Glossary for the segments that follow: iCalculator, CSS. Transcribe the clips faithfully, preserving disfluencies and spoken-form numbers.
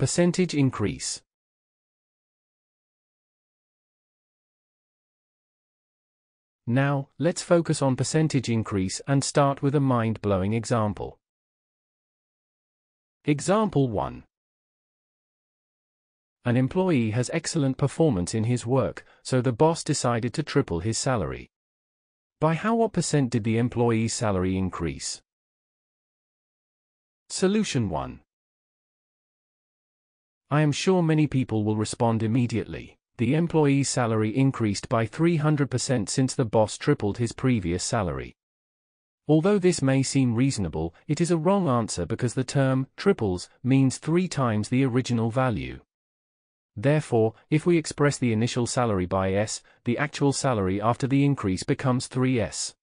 Percentage increase. Now, let's focus on percentage increase and start with a mind-blowing example. Example one. An employee has excellent performance in his work, so the boss decided to triple his salary. By how what percent did the employee's salary increase? Solution one. I am sure many people will respond immediately. The employee's salary increased by three hundred percent since the boss tripled his previous salary. Although this may seem reasonable, it is a wrong answer because the term triples means three times the original value. Therefore, if we express the initial salary by S, the actual salary after the increase becomes three S.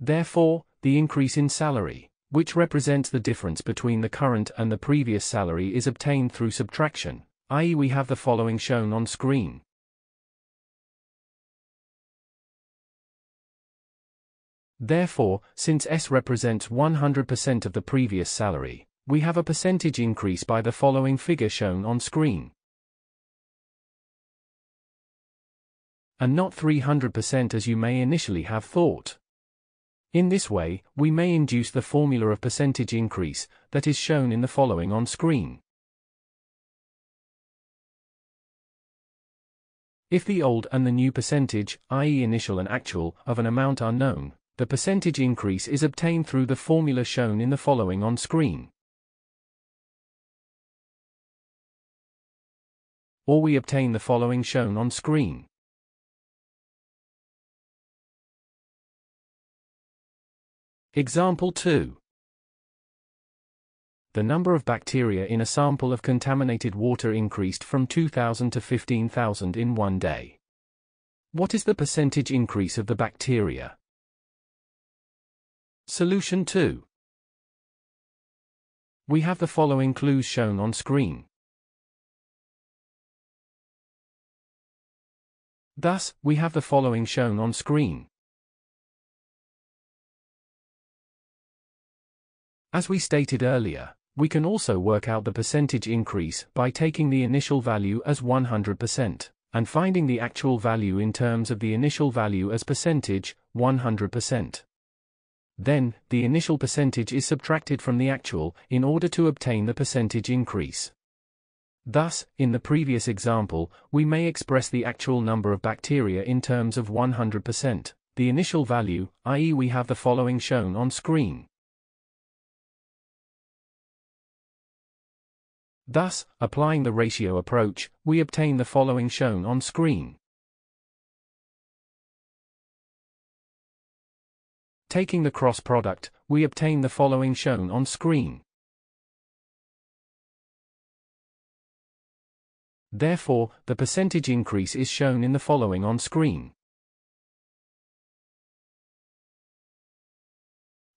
Therefore, the increase in salary, which represents the difference between the current and the previous salary, is obtained through subtraction. that is we have the following shown on screen. Therefore, since S represents one hundred percent of the previous salary, we have a percentage increase by the following figure shown on screen. And not three hundred percent as you may initially have thought. In this way, we may induce the formula of percentage increase that is shown in the following on screen. If the old and the new percentage, that is initial and actual, of an amount are known, the percentage increase is obtained through the formula shown in the following on screen. Or we obtain the following shown on screen. Example two. The number of bacteria in a sample of contaminated water increased from two thousand to fifteen thousand in one day. What is the percentage increase of the bacteria? Solution two. We have the following clues shown on screen. Thus, we have the following shown on screen. As we stated earlier, we can also work out the percentage increase by taking the initial value as one hundred percent, and finding the actual value in terms of the initial value as percentage, one hundred percent. Then, the initial percentage is subtracted from the actual in order to obtain the percentage increase. Thus, in the previous example, we may express the actual number of bacteria in terms of one hundred percent, the initial value, that is we have the following shown on screen. Thus, applying the ratio approach, we obtain the following shown on screen. Taking the cross product, we obtain the following shown on screen. Therefore, the percentage increase is shown in the following on screen.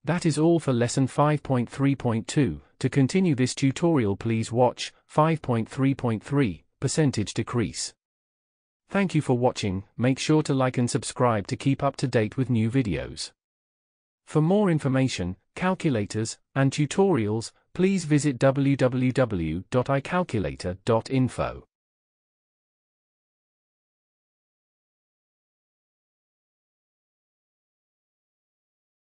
That is all for lesson five point three point two. To continue this tutorial, please watch five point three point three, Percentage Decrease. Thank you for watching. Make sure to like and subscribe to keep up to date with new videos. For more information, calculators, and tutorials, please visit w w w dot i calculator dot info.